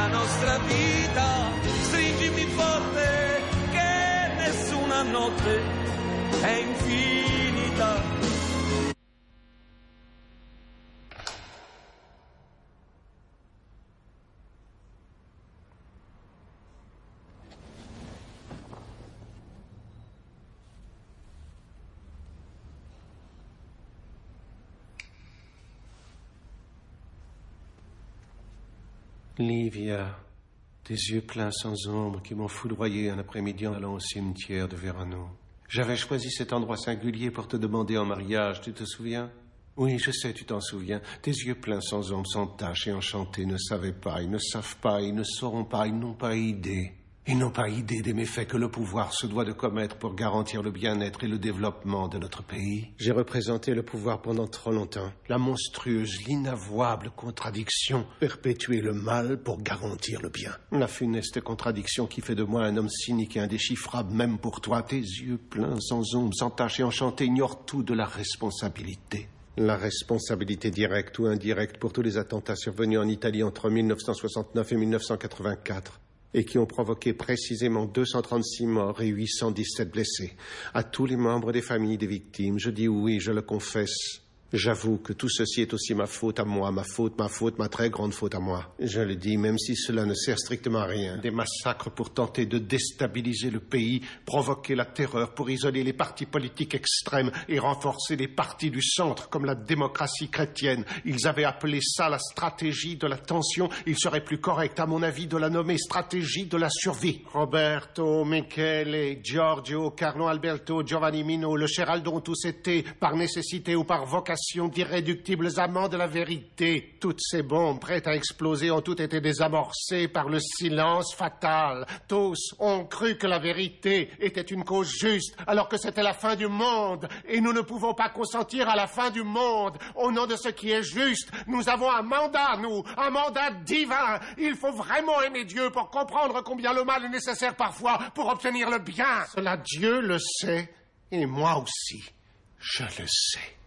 la nostra vita. Stringimi forte che nessuna notte è infinita. Livia, tes yeux pleins sans ombre qui m'ont foudroyé un après-midi en allant au cimetière de Verano. J'avais choisi cet endroit singulier pour te demander en mariage, tu te souviens? Oui, je sais, tu t'en souviens. Tes yeux pleins sans ombre, sans tache et enchantés ne savaient pas, ils ne savent pas, ils ne sauront pas, ils n'ont pas idée. Ils n'ont pas idée des méfaits que le pouvoir se doit de commettre pour garantir le bien-être et le développement de notre pays. J'ai représenté le pouvoir pendant trop longtemps. La monstrueuse, l'inavouable contradiction. Perpétuer le mal pour garantir le bien. La funeste contradiction qui fait de moi un homme cynique et indéchiffrable, même pour toi. Tes yeux pleins, sans ombre, sans tache et enchantés, ignorent tout de la responsabilité. La responsabilité directe ou indirecte pour tous les attentats survenus en Italie entre 1969 et 1984. Et qui ont provoqué précisément 236 morts et 817 blessés. À tous les membres des familles des victimes, je dis oui, je le confesse. J'avoue que tout ceci est aussi ma faute à moi, ma très grande faute à moi. Je le dis, même si cela ne sert strictement à rien. Des massacres pour tenter de déstabiliser le pays, provoquer la terreur pour isoler les partis politiques extrêmes et renforcer les partis du centre, comme la démocratie chrétienne. Ils avaient appelé ça la stratégie de la tension. Il serait plus correct, à mon avis, de la nommer stratégie de la survie. Roberto, Michele, Giorgio, Carlo Alberto, Giovanni Mino, le Sheraldo ont tous été, par nécessité ou par vocation, d'irréductibles amants de la vérité. Toutes ces bombes prêtes à exploser ont toutes été désamorcées par le silence fatal. Tous ont cru que la vérité était une cause juste, alors que c'était la fin du monde. Et nous ne pouvons pas consentir à la fin du monde. Au nom de ce qui est juste, nous avons un mandat, nous, un mandat divin. Il faut vraiment aimer Dieu pour comprendre combien le mal est nécessaire parfois pour obtenir le bien. Cela Dieu le sait, et moi aussi, je le sais.